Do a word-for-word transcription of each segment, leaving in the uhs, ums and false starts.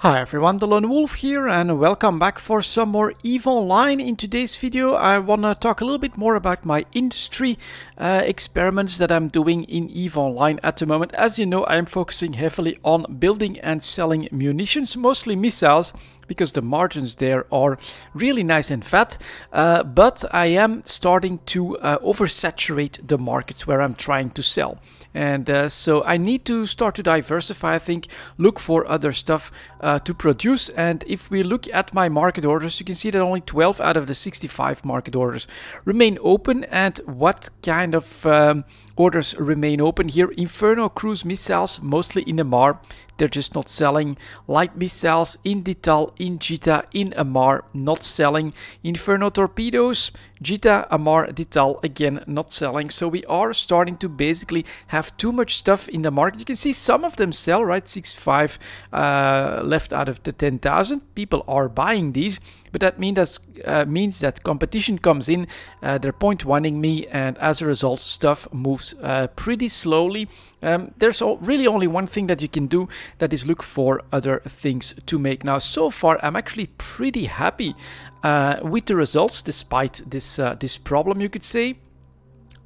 Hi everyone, the Lone Wolf here and welcome back for some more EVE Online. In today's video I want to talk a little bit more about my industry uh, experiments that I'm doing in EVE Online at the moment. As you know, I'm focusing heavily on building and selling munitions, mostly missiles, because the margins there are really nice and fat, uh, but I am starting to uh, oversaturate the markets where I'm trying to sell. And uh, so I need to start to diversify, I think, look for other stuff uh, to produce. And if we look at my market orders, you can see that only twelve out of the sixty-five market orders remain open. And what kind of um, orders remain open here? Inferno cruise missiles, mostly in Amarr. They're just not selling. Light missiles in Dital, in Jita, in Amarr, not selling. Inferno torpedoes, Jita, Amarr, Dital, again not selling. So we are starting to basically have too much stuff in the market. You can see some of them sell, right? sixty-five uh, left out of the ten thousand. People are buying these, but that mean that's, uh, means that competition comes in. Uh, they're point-one-ing me, and as a result, stuff moves uh, pretty slowly. Um, there's really only one thing that you can do, that is look for other things to make. Now, so far, I'm actually pretty happy uh, with the results, despite this uh, this problem, you could say.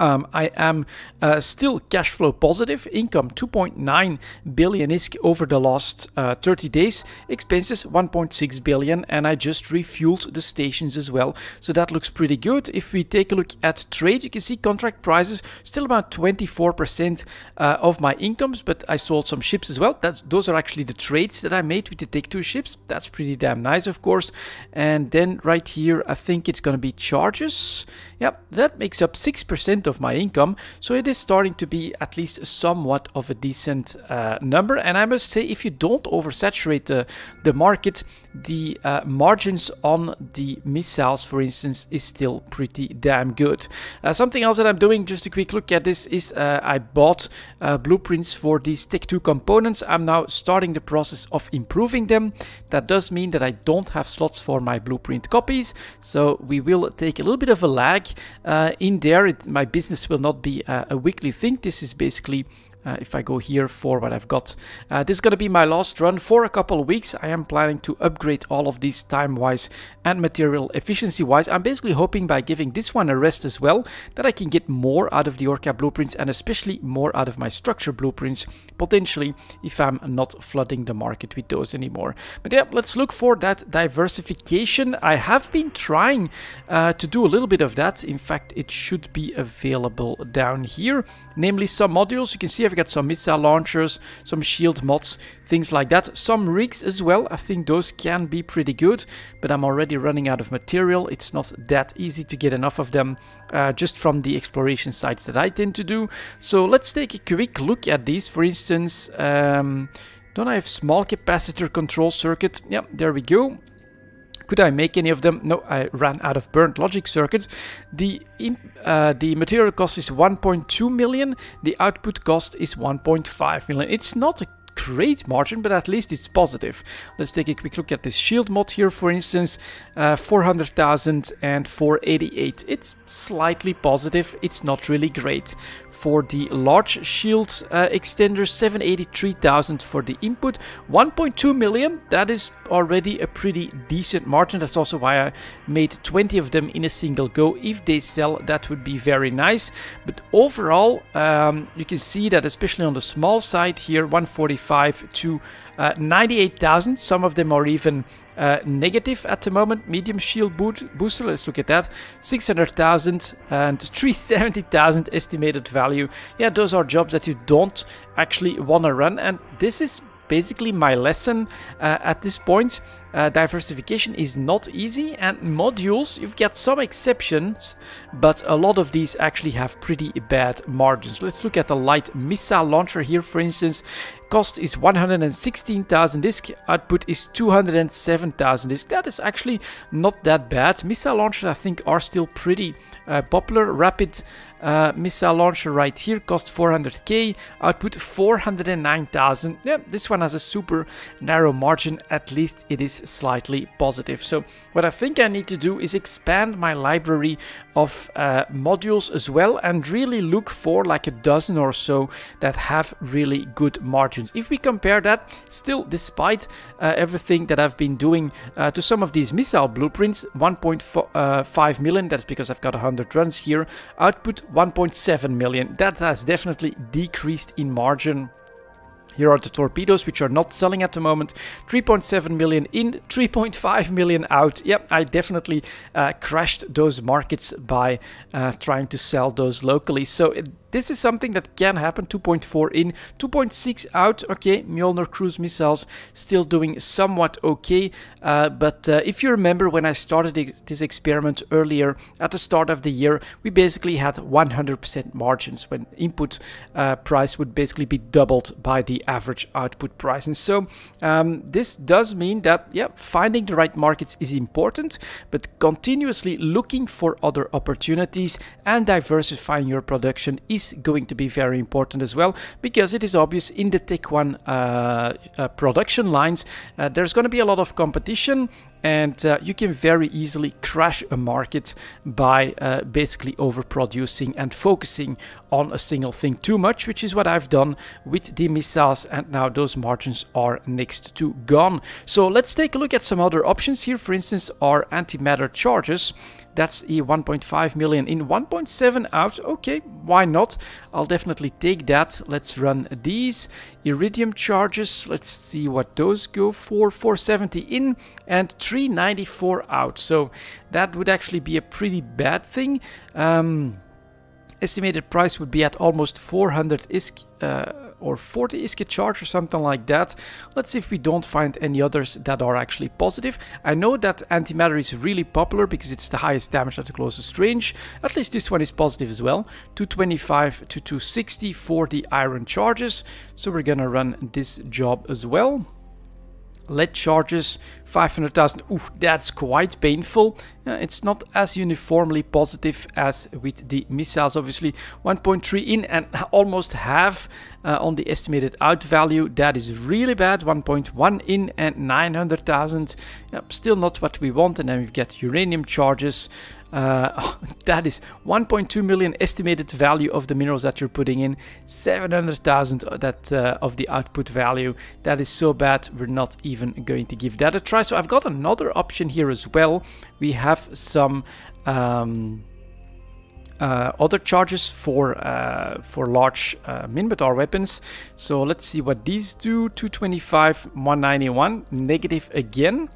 Um, I am uh, still cash flow positive. Income two point nine billion isk over the last uh, thirty days. Expenses one point six billion, and I just refueled the stations as well. So that looks pretty good. If we take a look at trade, you can see contract prices still about twenty-four percent uh, of my incomes, but I sold some ships as well. That's, those are actually the trades that I made with the Take Two ships. That's pretty damn nice, of course. And then right here, I think it's going to be charges. Yep, that makes up six percent of my income, so it is starting to be at least somewhat of a decent uh, number. And I must say, if you don't oversaturate the, the market, the uh, margins on the missiles, for instance, is still pretty damn good. Uh, something else that I'm doing, just a quick look at this, is uh, I bought uh, blueprints for these Tech two components. I'm now starting the process of improving them. That does mean that I don't have slots for my blueprint copies, so we will take a little bit of a lag uh, in there. It, my business will not be uh, a weekly thing. This is basically, uh, if I go here for what I've got, uh, this is going to be my last run for a couple of weeks. I am planning to upgrade all of these time-wise and material efficiency-wise. I'm basically hoping by giving this one a rest as well, that I can get more out of the Orca blueprints, and especially more out of my structure blueprints, potentially, if I'm not flooding the market with those anymore. But yeah, let's look for that diversification. I have been trying uh, to do a little bit of that. In fact, it should be available down here, namely some modules. You can see I've got some missile launchers, some shield mods, things like that. Some rigs as well. I think those can be pretty good, but I'm already running out of material. It's not that easy to get enough of them uh, just from the exploration sites that I tend to do. So let's take a quick look at these. For instance, um, don't I have small capacitor control circuit? Yeah, there we go. Could I make any of them? No, I ran out of burnt logic circuits. The uh, the material cost is one point two million. The output cost is one point five million. It's not a great margin, but at least it's positive. Let's take a quick look at this shield mod here, for instance. uh, four hundred thousand and four eighty-eight. It's slightly positive. It's not really great. For the large shield uh, extender, seven hundred eighty-three thousand for the input, one point two million. That is already a pretty decent margin. That's also why I made twenty of them in a single go. If they sell, that would be very nice. But overall, um, you can see that especially on the small side here, one forty-five to uh, ninety-eight thousand. Some of them are even Uh, negative at the moment. Medium shield boot booster, let's look at that. six hundred thousand and three hundred seventy thousand estimated value. Yeah, those are jobs that you don't actually want to run, and this is basically my lesson uh, at this point. Uh, diversification is not easy, and modules, you've got some exceptions, but a lot of these actually have pretty bad margins. Let's look at the light missile launcher here, for instance. Cost is one hundred sixteen thousand disk, output is two hundred seven thousand disk. That is actually not that bad. Missile launchers, I think, are still pretty uh, popular. Rapid uh, missile launcher right here, cost four hundred K, output four hundred nine thousand. Yeah, this one Proton has a super narrow margin, at least it is slightly positive. So what I think I need to do is expand my library of uh, modules as well, and really look for like a dozen or so that have really good margins. If we compare that, still despite uh, everything that I've been doing uh, to some of these missile blueprints, one point five million, that's because I've got one hundred runs here, output one point seven million. That has definitely decreased in margin. Here are the torpedoes, which are not selling at the moment. three point seven million in, three point five million out. Yep, I definitely uh, crashed those markets by uh, trying to sell those locally. So it, this is something that can happen. Two point four in, two point six out. Okay, Mjolnir cruise missiles still doing somewhat okay, uh, but uh, if you remember when I started ex this experiment earlier at the start of the year, we basically had one hundred percent margins when input uh, price would basically be doubled by the average output price. And so um, this does mean that, yeah, finding the right markets is important, but continuously looking for other opportunities and diversifying your production is going to be very important as well, because it is obvious in the Tech One uh, uh, production lines uh, there's going to be a lot of competition, and uh, you can very easily crash a market by uh, basically overproducing and focusing on a single thing too much, which is what I've done with the missiles, and now those margins are next to gone. So let's take a look at some other options here. For instance, our antimatter charges, that's a one point five million in, one point seven out. Okay, why not? I'll definitely take that. Let's run these iridium charges. Let's see what those go for. four seventy in and three ninety-four out. So that would actually be a pretty bad thing. Um, estimated price would be at almost four hundred I S K. Uh, or forty I S K a charge or something like that. Let's see if we don't find any others that are actually positive. I know that antimatter is really popular because it's the highest damage at the closest range. At least this one is positive as well. two twenty-five to two sixty for the iron charges. So we're gonna run this job as well. Lead charges, five hundred thousand. Ooh, that's quite painful. Uh, it's not as uniformly positive as with the missiles, obviously. one point three in and almost half uh, on the estimated out value. That is really bad. one point one in and nine hundred thousand. Yep, still not what we want. And then we've got uranium charges. Uh, oh, that is one point two million estimated value of the minerals that you're putting in, seven hundred thousand that uh, of the output value. That is so bad, we're not even going to give that a try. So I've got another option here as well. We have some um, uh, other charges for uh, for large uh, Minmatar weapons. So let's see what these do. two twenty-five, one ninety-one, negative again.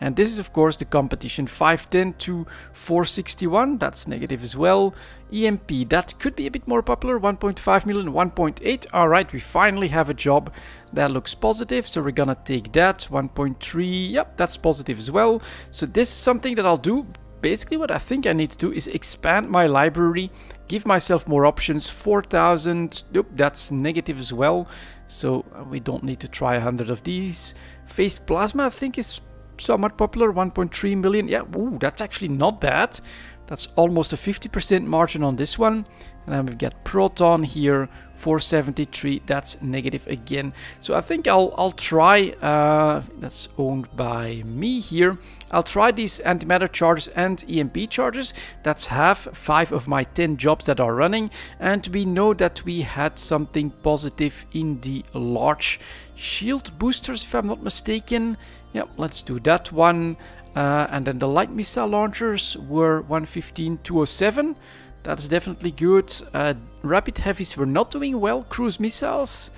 And this is of course the competition. Five ten to four sixty-one, that's negative as well. E M P, that could be a bit more popular. One point five million, one point eight. All right, we finally have a job that looks positive, so we're gonna take that. One point three, yep, that's positive as well. So this is something that I'll do. Basically what I think I need to do is expand my library, give myself more options. Four thousand, nope, that's negative as well, so we don't need to try one hundred of these. Phased plasma I think is somewhat popular. One point three million, yeah. Ooh, that's actually not bad. That's almost a fifty percent margin on this one. And then we've got Proton here, four seventy-three, that's negative again. So I think I'll I'll try, uh, that's owned by me here. I'll try these antimatter charges and E M P charges. That's half, five of my ten jobs that are running. And we know that we had something positive in the large shield boosters, if I'm not mistaken. Yeah, let's do that one. Uh, and then the light missile launchers were one fifteen, two oh seven. That's definitely good. Uh, rapid heavies were not doing well. Cruise missiles,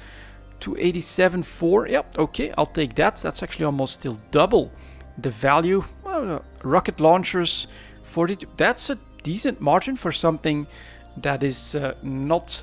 two eighty-seven, four. Yep, okay, I'll take that. That's actually almost still double the value. Uh, rocket launchers, forty-two. That's a decent margin for something that is uh, not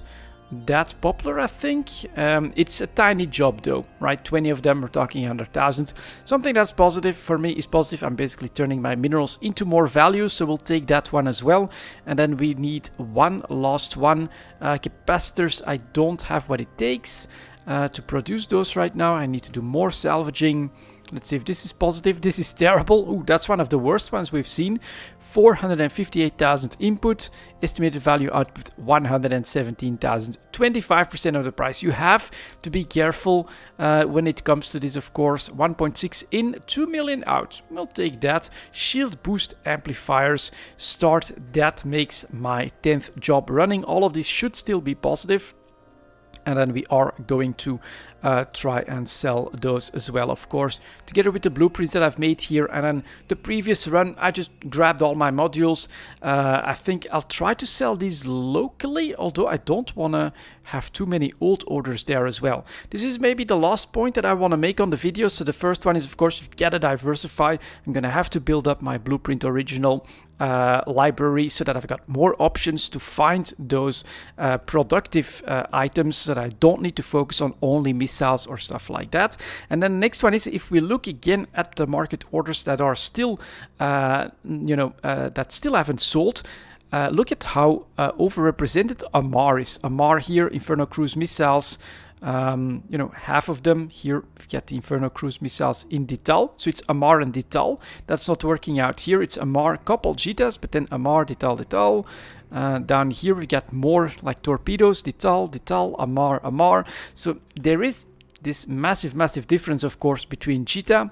that popular, I think. Um, it's a tiny job though, right? twenty of them, are talking one hundred thousand. Something that's positive for me is positive. I'm basically turning my minerals into more value, so we'll take that one as well. And then we need one last one. Uh, capacitors, I don't have what it takes. Uh, to produce those right now, I need to do more salvaging. Let's see if this is positive. This is terrible. Ooh, that's one of the worst ones we've seen. four hundred fifty-eight thousand input. Estimated value output one hundred seventeen thousand. twenty-five percent of the price. You have to be careful uh, when it comes to this, of course. one point six in, two million out. We'll take that. Shield boost amplifiers. Start. That makes my tenth job running. All of this should still be positive. And then we are going to uh, try and sell those as well, of course, together with the blueprints that I've made here. And then the previous run, I just grabbed all my modules. Uh, I think I'll try to sell these locally, although I don't want to have too many old orders there as well. This is maybe the last point that I want to make on the video. So the first one is, of course, you've got to diversify. I'm going to have to build up my Blueprint Original Uh, library so that I've got more options to find those uh, productive uh, items, so that I don't need to focus on only missiles or stuff like that. And then the next one is, if we look again at the market orders that are still, uh, you know, uh, that still haven't sold, uh, look at how uh, overrepresented Amarr is. Amarr here, Inferno Cruise missiles. Um, you know, half of them here. We've got the Inferno Cruise missiles in Dital, so it's Amarr and Dital. That's not working out here. It's Amarr, couple Jitas, but then Amarr, Dital, Dital. Uh, down here we got more like torpedoes, Dital, Dital, Amarr, Amarr. So there is this massive, massive difference, of course, between Jita,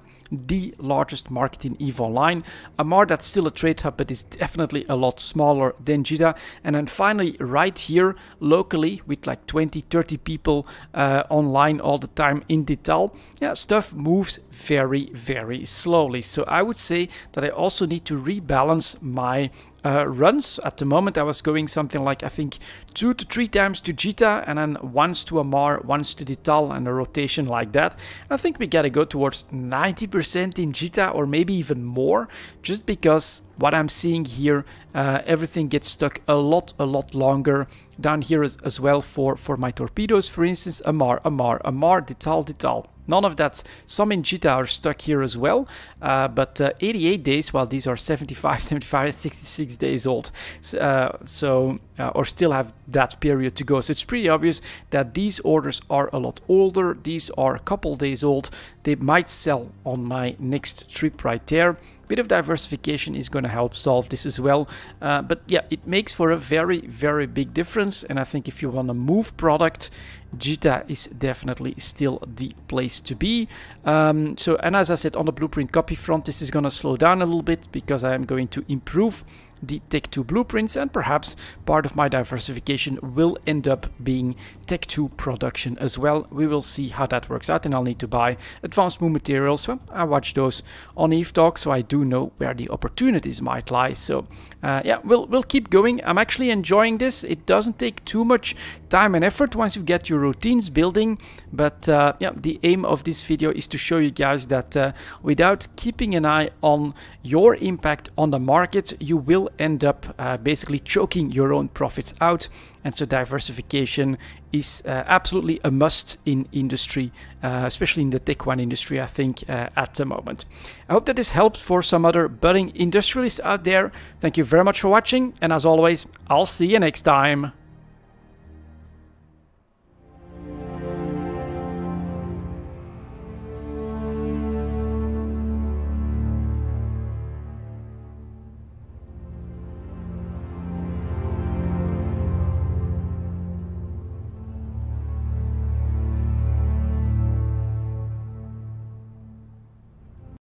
the largest market in EVE Online. Amarr, that's still a trade hub, but is definitely a lot smaller than Jita. And then finally, right here, locally, with like twenty, thirty people uh, online all the time in Dital, yeah, stuff moves very, very slowly. So I would say that I also need to rebalance my Uh, runs. At the moment I was going something like, I think, two to three times to Jita, and then once to Amarr, once to Dital, and a rotation like that. I think we gotta go towards ninety percent in Jita, or maybe even more, just because what I'm seeing here, uh, everything gets stuck a lot, a lot longer. Down here as, as well for, for my torpedoes, for instance, Amarr, Amarr, Amarr, Dital, Dital. None of that. Some in Jita are stuck here as well, uh, but uh, eighty-eight days, while these are seventy-five, seventy-five, sixty-six days old, uh, so uh, or still have that period to go. So it's pretty obvious that these orders are a lot older. These are a couple days old. They might sell on my next trip right there. Bit of diversification is going to help solve this as well, uh, but yeah, it makes for a very, very big difference. And I think if you want to move product, Jita is definitely still the place to be. Um, so, and as I said, on the blueprint copy front, this is going to slow down a little bit, because I am going to improve the Tech two blueprints, and perhaps part of my diversification will end up being Tech two production as well. We will see how that works out, and I'll need to buy advanced moon materials. Well, I watch those on EVE Talk, so I do know where the opportunities might lie. So uh, yeah, we'll, we'll keep going. I'm actually enjoying this. It doesn't take too much time and effort once you get your routines building, but uh, yeah, the aim of this video is to show you guys that uh, without keeping an eye on your impact on the market, you will end up uh, basically choking your own profits out. And so diversification is uh, absolutely a must in industry, uh, especially in the tech one industry, I think, uh, at the moment. I hope that this helps for some other budding industrialists out there. Thank you very much for watching, and as always, I'll see you next time.